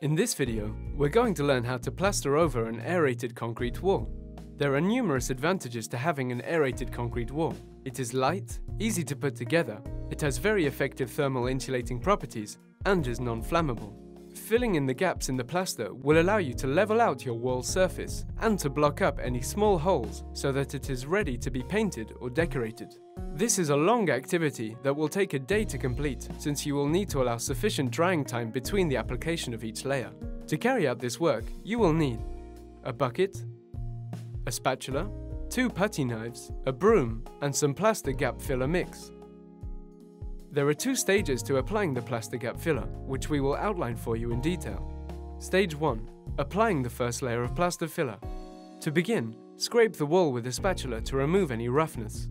In this video, we're going to learn how to plaster over an aerated concrete wall. There are numerous advantages to having an aerated concrete wall. It is light, easy to put together, it has very effective thermal insulating properties, and is non-flammable. Filling in the gaps in the plaster will allow you to level out your wall surface and to block up any small holes so that it is ready to be painted or decorated. This is a long activity that will take a day to complete, since you will need to allow sufficient drying time between the application of each layer. To carry out this work, you will need a bucket, a spatula, two putty knives, a broom, and some plaster gap filler mix. There are two stages to applying the plaster gap filler, which we will outline for you in detail. Stage 1. Applying the first layer of plaster filler. To begin, scrape the wall with a spatula to remove any roughness.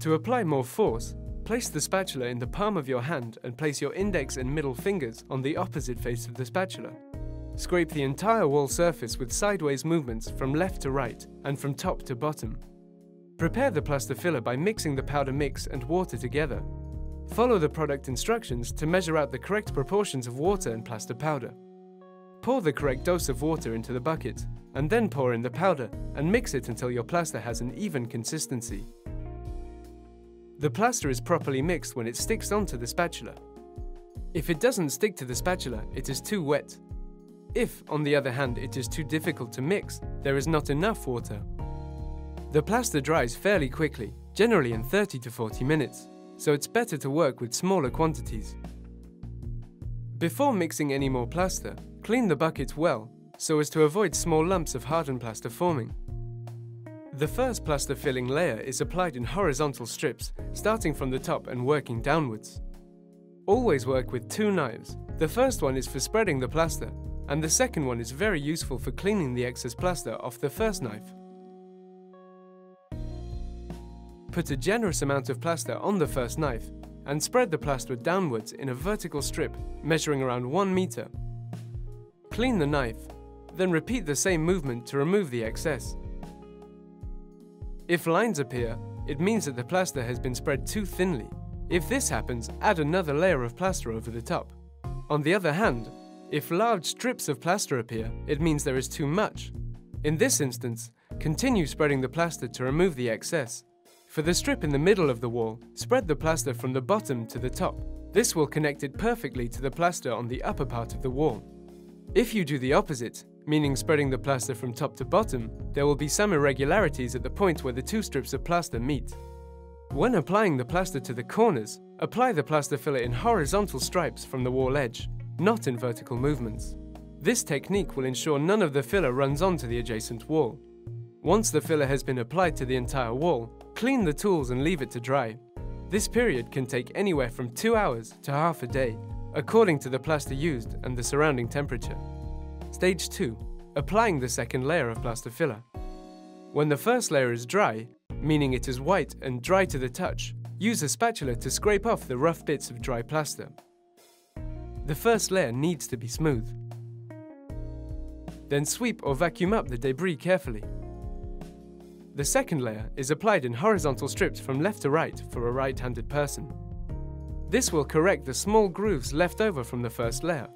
To apply more force, place the spatula in the palm of your hand and place your index and middle fingers on the opposite face of the spatula. Scrape the entire wall surface with sideways movements from left to right and from top to bottom. Prepare the plaster filler by mixing the powder mix and water together. Follow the product instructions to measure out the correct proportions of water and plaster powder. Pour the correct dose of water into the bucket, and then pour in the powder and mix it until your plaster has an even consistency. The plaster is properly mixed when it sticks onto the spatula. If it doesn't stick to the spatula, it is too wet. If, on the other hand, it is too difficult to mix, there is not enough water. The plaster dries fairly quickly, generally in 30 to 40 minutes, so it's better to work with smaller quantities. Before mixing any more plaster, clean the bucket well, so as to avoid small lumps of hardened plaster forming. The first plaster filling layer is applied in horizontal strips, starting from the top and working downwards. Always work with two knives. The first one is for spreading the plaster, and the second one is very useful for cleaning the excess plaster off the first knife. Put a generous amount of plaster on the first knife, and spread the plaster downwards in a vertical strip, measuring around 1 meter. Clean the knife, then repeat the same movement to remove the excess. If lines appear, it means that the plaster has been spread too thinly. If this happens, add another layer of plaster over the top. On the other hand, if large strips of plaster appear, it means there is too much. In this instance, continue spreading the plaster to remove the excess. For the strip in the middle of the wall, spread the plaster from the bottom to the top. This will connect it perfectly to the plaster on the upper part of the wall. If you do the opposite, meaning spreading the plaster from top to bottom, there will be some irregularities at the point where the two strips of plaster meet. When applying the plaster to the corners, apply the plaster filler in horizontal stripes from the wall edge, not in vertical movements. This technique will ensure none of the filler runs onto the adjacent wall. Once the filler has been applied to the entire wall, clean the tools and leave it to dry. This period can take anywhere from 2 hours to half a day, according to the plaster used and the surrounding temperature. Stage 2. Applying the second layer of plaster filler. When the first layer is dry, meaning it is white and dry to the touch, use a spatula to scrape off the rough bits of dry plaster. The first layer needs to be smooth. Then sweep or vacuum up the debris carefully. The second layer is applied in horizontal strips from left to right for a right-handed person. This will correct the small grooves left over from the first layer.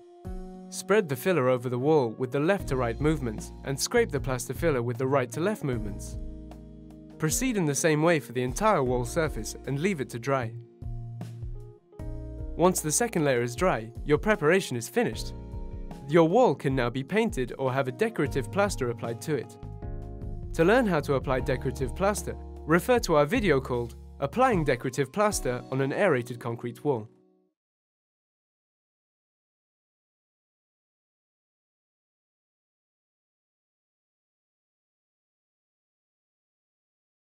Spread the filler over the wall with the left to right movements and scrape the plaster filler with the right to left movements. Proceed in the same way for the entire wall surface and leave it to dry. Once the second layer is dry, your preparation is finished. Your wall can now be painted or have a decorative plaster applied to it. To learn how to apply decorative plaster, refer to our video called "Applying Decorative Plaster on an Aerated Concrete Wall."